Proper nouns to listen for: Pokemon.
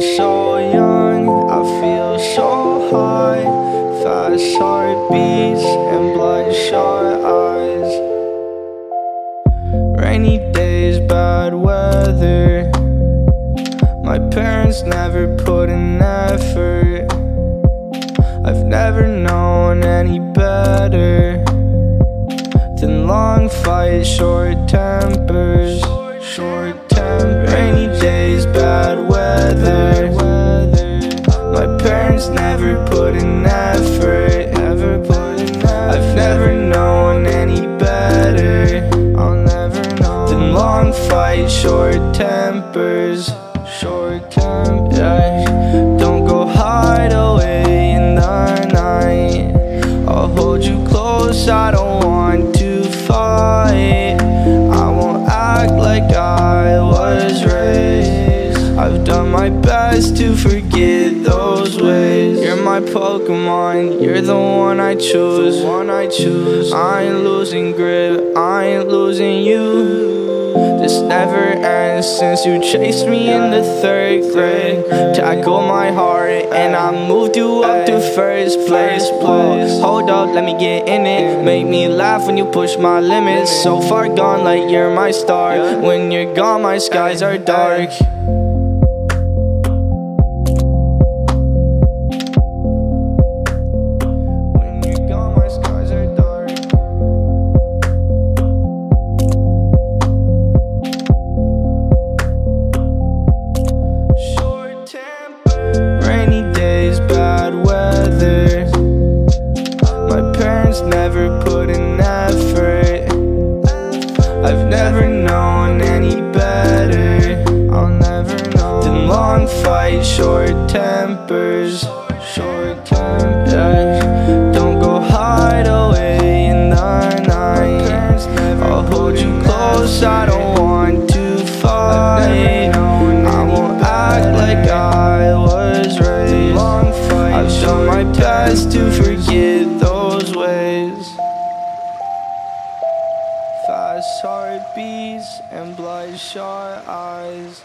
feel so young, I feel so high. Fast heartbeats and bloodshot eyes. Rainy days, bad weather. My parents never put in effort. I've never known any better than long fights, short tempers. Rainy days, bad weather. My parents never put in effort. I've never known any better than long fights, short tempers. Don't go hide away in the night. I'll hold you close, I don't want to fight. I won't act like I was raised. I've done my best to forget those ways. You're my Pokemon, you're the one I choose. I ain't losing grip, I ain't losing you. This never ends since you chased me in the third grade. Tackled my heart and I moved you up to first place. Whoa, hold up, let me get in it. Make me laugh when you push my limits. So far gone like you're my star. When you're gone my skies are dark. Never put in effort. I've never known any better than long fights, short tempers. Don't go hide away in the night. I'll hold you close, I don't want to fight. I won't act like I was raised. I've done my best to forget those. Fast heartbeats and bloodshot eyes.